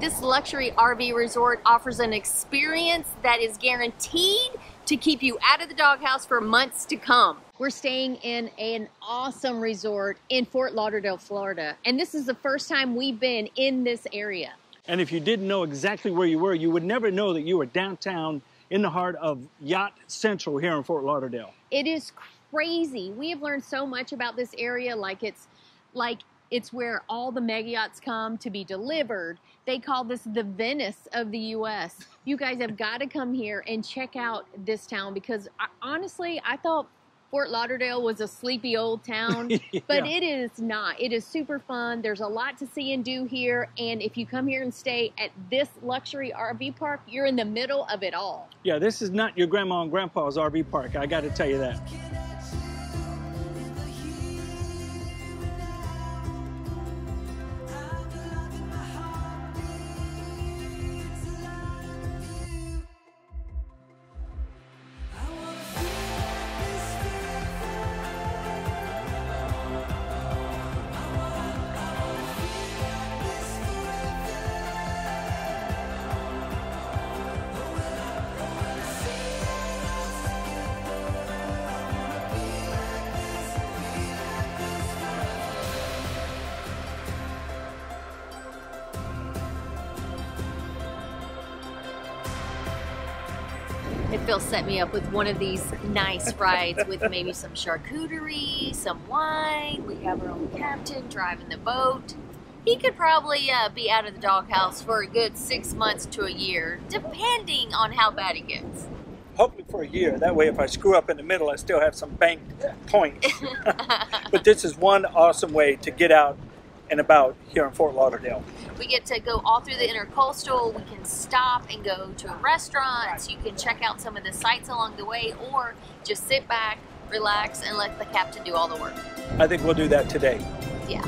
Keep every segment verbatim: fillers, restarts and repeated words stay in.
This luxury R V resort offers an experience that is guaranteed to keep you out of the doghouse for months to come. We're staying in an awesome resort in Fort Lauderdale, Florida, and this is the first time we've been in this area. And if you didn't know exactly where you were, you would never know that you were downtown in the heart of Yacht Central here in Fort Lauderdale. It is crazy. We have learned so much about this area, like it's like it's where all the mega yachts come to be delivered. They call this the Venice of the U S You guys have got to come here and check out this town, because I, honestly, I thought Fort Lauderdale was a sleepy old town, yeah. But it is not. It is super fun. There's a lot to see and do here, and if you come here and stay at this luxury R V park, you're in the middle of it all. Yeah, this is not your grandma and grandpa's R V park, I got to tell you that. Phil set me up with one of these nice rides with maybe some charcuterie, some wine. We have our own captain driving the boat. He could probably uh, be out of the doghouse for a good six months to a year, depending on how bad it gets. Hopefully for a year. That way if I screw up in the middle, I still have some banked points. But this is one awesome way to get out and about here in Fort Lauderdale. We get to go all through the intercoastal. We can stop and go to restaurants. You can check out some of the sights along the way, or just sit back, relax, and let the captain do all the work. I think we'll do that today. Yeah.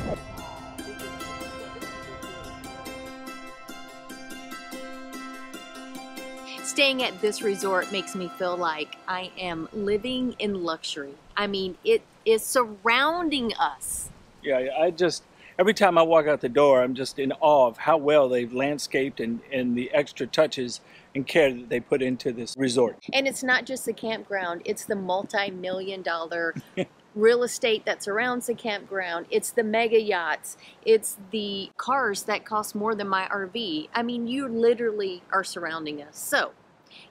Staying at this resort makes me feel like I am living in luxury. I mean, it is surrounding us. Yeah, I just, every time I walk out the door, I'm just in awe of how well they've landscaped and, and the extra touches and care that they put into this resort. And it's not just the campground, it's the multi-million dollar real estate that surrounds the campground. It's the mega yachts. It's the cars that cost more than my R V. I mean, you literally are surrounding us. So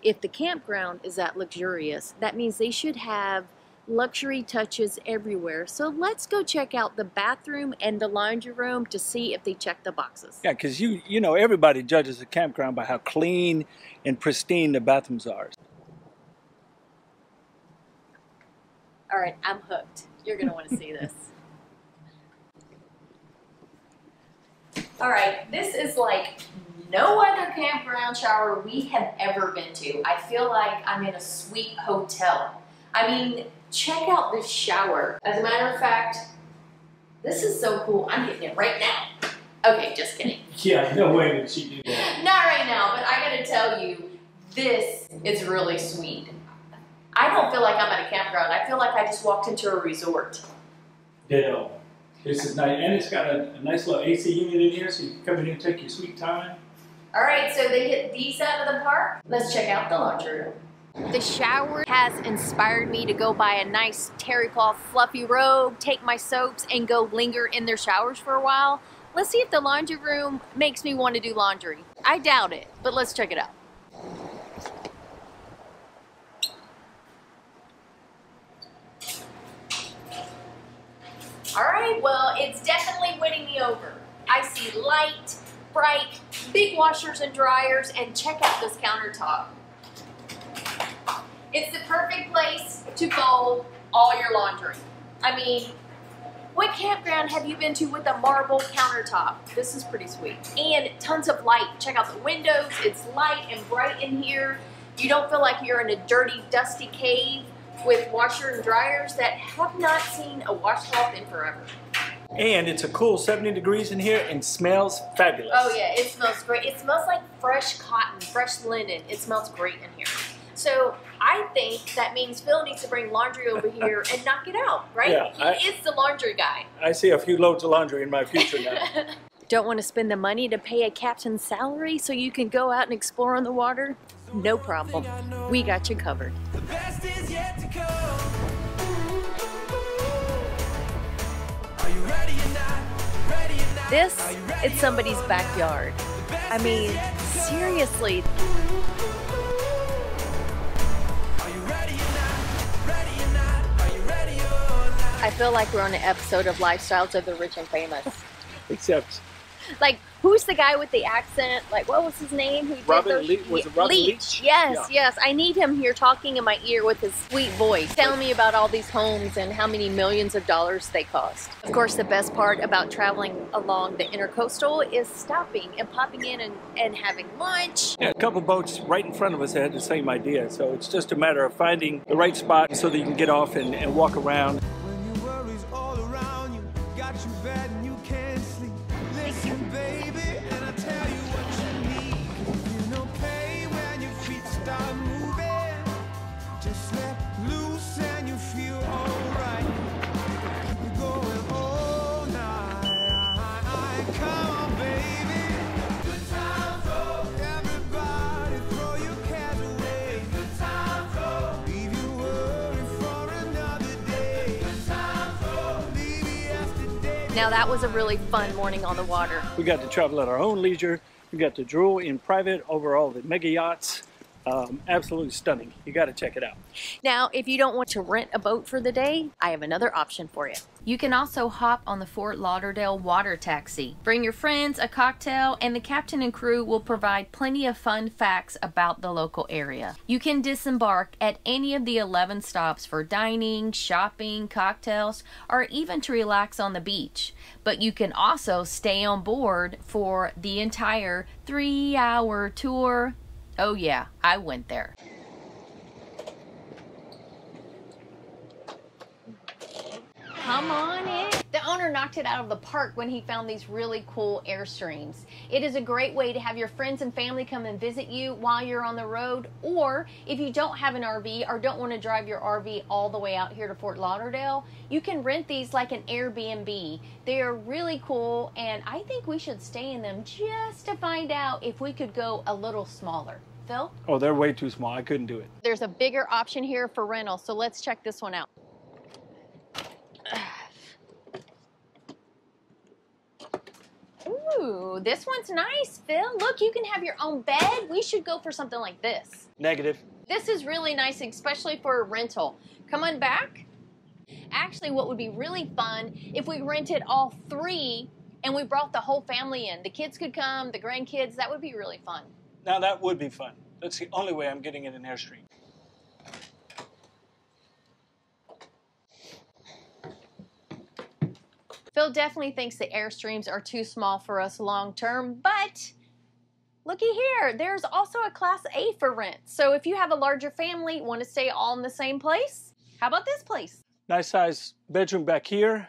if the campground is that luxurious, that means they should have luxury touches everywhere. So let's go check out the bathroom and the laundry room to see if they check the boxes. Yeah, because you you know, everybody judges a campground by how clean and pristine the bathrooms are. All right, I'm hooked. You're gonna want to see this. All right, this is like no other campground shower we have ever been to. I feel like I'm in a sweet hotel. I mean, check out this shower. As a matter of fact, this is so cool. I'm getting it right now. Okay, just kidding. Yeah, no way did she do that. Not right now, but I gotta tell you, this is really sweet. I don't feel like I'm at a campground. I feel like I just walked into a resort. Ditto. This is nice, and it's got a, a nice little A C unit in here, so you can come in and take your sweet time. All right, so they hit these out of the park. Let's check out the laundry room. The shower has inspired me to go buy a nice terry cloth fluffy robe, take my soaps, and go linger in their showers for a while. Let's see if the laundry room makes me want to do laundry. I doubt it, but let's check it out. All right, well, it's definitely winning me over. I see light, bright, big washers and dryers, and check out this countertop. It's the perfect place to fold all your laundry. I mean, what campground have you been to with a marble countertop? This is pretty sweet. And tons of light. Check out the windows. It's light and bright in here. You don't feel like you're in a dirty, dusty cave with washer and dryers that have not seen a washcloth in forever. And it's a cool seventy degrees in here and smells fabulous. Oh yeah, it smells great. It smells like fresh cotton, fresh linen. It smells great in here. So I think that means Phil needs to bring laundry over here and knock it out, right? Yeah, he I, is the laundry guy. I see a few loads of laundry in my future now. Don't want to spend the money to pay a captain's salary so you can go out and explore on the water? No problem. We got you covered. The best is yet to come. Are you ready or not? Ready or not? This is somebody's backyard. I mean, seriously. I feel like we're on an episode of Lifestyles of the Rich and Famous. Except, like, who's the guy with the accent? Like, what was his name? Who Robin did those? Le was it Robin Leach? Leach. Yes, yeah. yes. I need him here talking in my ear with his sweet voice, telling me about all these homes and how many millions of dollars they cost. Of course, the best part about traveling along the intercoastal is stopping and popping in and, and having lunch. Yeah, a couple boats right in front of us that had the same idea. So it's just a matter of finding the right spot so that you can get off and, and walk around. Now that was a really fun morning on the water. We got to travel at our own leisure. We got to drool in private over all the mega yachts. Um, absolutely stunning. You got to check it out. Now, if you don't want to rent a boat for the day, I have another option for you. You can also hop on the Fort Lauderdale water taxi. Bring your friends, a cocktail, and the captain and crew will provide plenty of fun facts about the local area. You can disembark at any of the eleven stops for dining, shopping, cocktails, or even to relax on the beach. But you can also stay on board for the entire three-hour tour. Oh yeah, I went there. Come on in. The owner knocked it out of the park when he found these really cool Airstreams. It is a great way to have your friends and family come and visit you while you're on the road, or if you don't have an R V or don't want to drive your R V all the way out here to Fort Lauderdale, you can rent these like an Airbnb. They are really cool, and I think we should stay in them just to find out if we could go a little smaller. Phil? Oh, they're way too small. I couldn't do it. There's a bigger option here for rental, so let's check this one out. Ooh, this one's nice, Phil. Look, you can have your own bed. We should go for something like this. Negative. This is really nice, especially for a rental. Come on back. Actually, what would be really fun if we rented all three and we brought the whole family in. The kids could come, the grandkids. That would be really fun. Now, that would be fun. That's the only way I'm getting in an Airstream. Phil definitely thinks the Airstreams are too small for us long term, but looky here, there's also a Class A for rent. So if you have a larger family, want to stay all in the same place, how about this place? Nice size bedroom back here.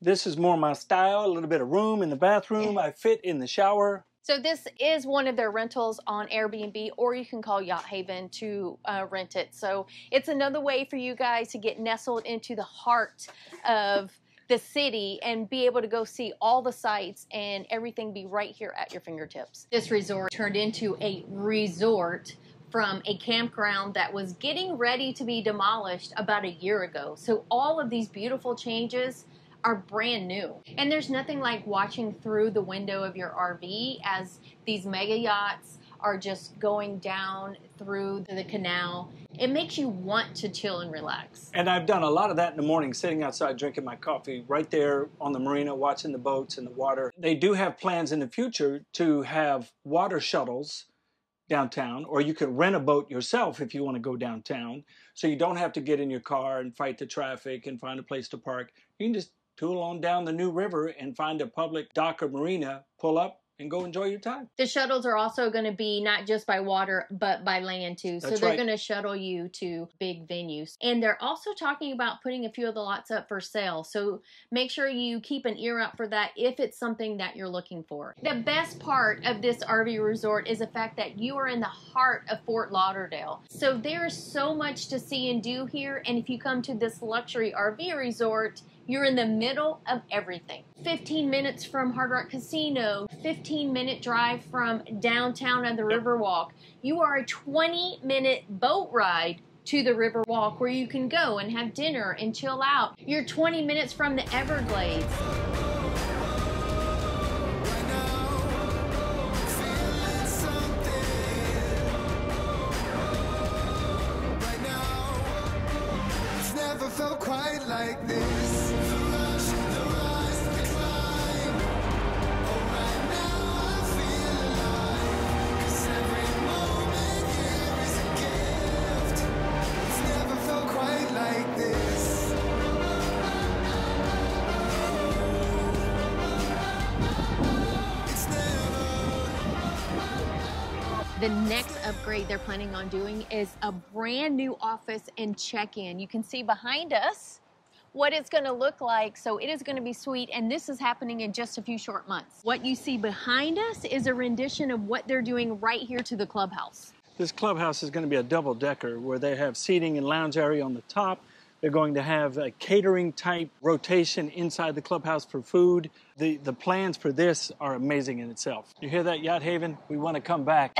This is more my style, a little bit of room in the bathroom. I fit in the shower. So this is one of their rentals on Airbnb, or you can call Yacht Haven to uh, rent it. So it's another way for you guys to get nestled into the heart of the city and be able to go see all the sites and everything be right here at your fingertips. This resort turned into a resort from a campground that was getting ready to be demolished about a year ago. So all of these beautiful changes are brand new. And there's nothing like watching through the window of your R V as these mega yachts are just going down through the canal. It makes you want to chill and relax. And I've done a lot of that in the morning, sitting outside drinking my coffee right there on the marina, watching the boats and the water. They do have plans in the future to have water shuttles downtown, or you could rent a boat yourself if you want to go downtown, so you don't have to get in your car and fight the traffic and find a place to park. You can just tool on down the new river and find a public dock or marina, pull up, and go enjoy your time. The shuttles are also going to be not just by water, but by land too. That's so they're right. going to shuttle you to big venues. And they're also talking about putting a few of the lots up for sale. So make sure you keep an ear out for that if it's something that you're looking for. The best part of this R V resort is the fact that you are in the heart of Fort Lauderdale. So there's so much to see and do here. And if you come to this luxury R V resort, You're in the middle of everything. fifteen minutes from Hard Rock Casino, fifteen minute drive from downtown and the Riverwalk. You are a twenty minute boat ride to the Riverwalk where you can go and have dinner and chill out. You're twenty minutes from the Everglades. Felt quite like this. The rush, the rise, the climb. Oh, right now I feel alive. 'Cause every moment here is a gift. It's never felt quite like this. It's never. The next upgrade they're planning on doing is a brand new office and check-in. You can see behind us what it's going to look like. So it is going to be sweet, and this is happening in just a few short months. What you see behind us is a rendition of what they're doing right here to the clubhouse. This clubhouse is going to be a double-decker where they have seating and lounge area on the top. They're going to have a catering-type rotation inside the clubhouse for food. The, the plans for this are amazing in itself. You hear that, Yacht Haven? We want to come back.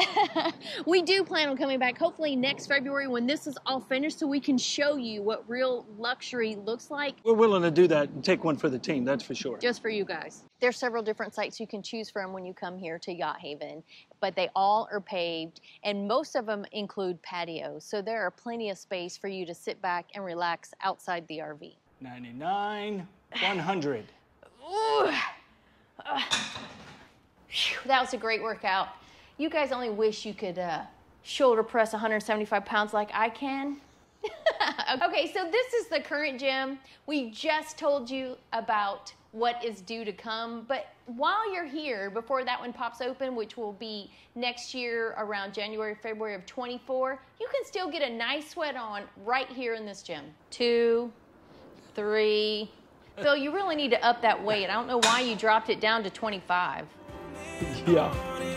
We do plan on coming back, hopefully next February when this is all finished, so we can show you what real luxury looks like. We're willing to do that and take one for the team, that's for sure. Just for you guys. There's several different sites you can choose from when you come here to Yacht Haven, but they all are paved, and most of them include patios, so there are plenty of space for you to sit back and relax outside the R V. ninety-nine, one hundred. Ooh. Uh, whew, that was a great workout. You guys only wish you could uh, shoulder press one hundred seventy-five pounds like I can. Okay, so this is the current gym. We just told you about what is due to come, but while you're here, before that one pops open, which will be next year around January, February of twenty-four, you can still get a nice sweat on right here in this gym. Two, three. Phil, you really need to up that weight. I don't know why you dropped it down to twenty-five. Yeah.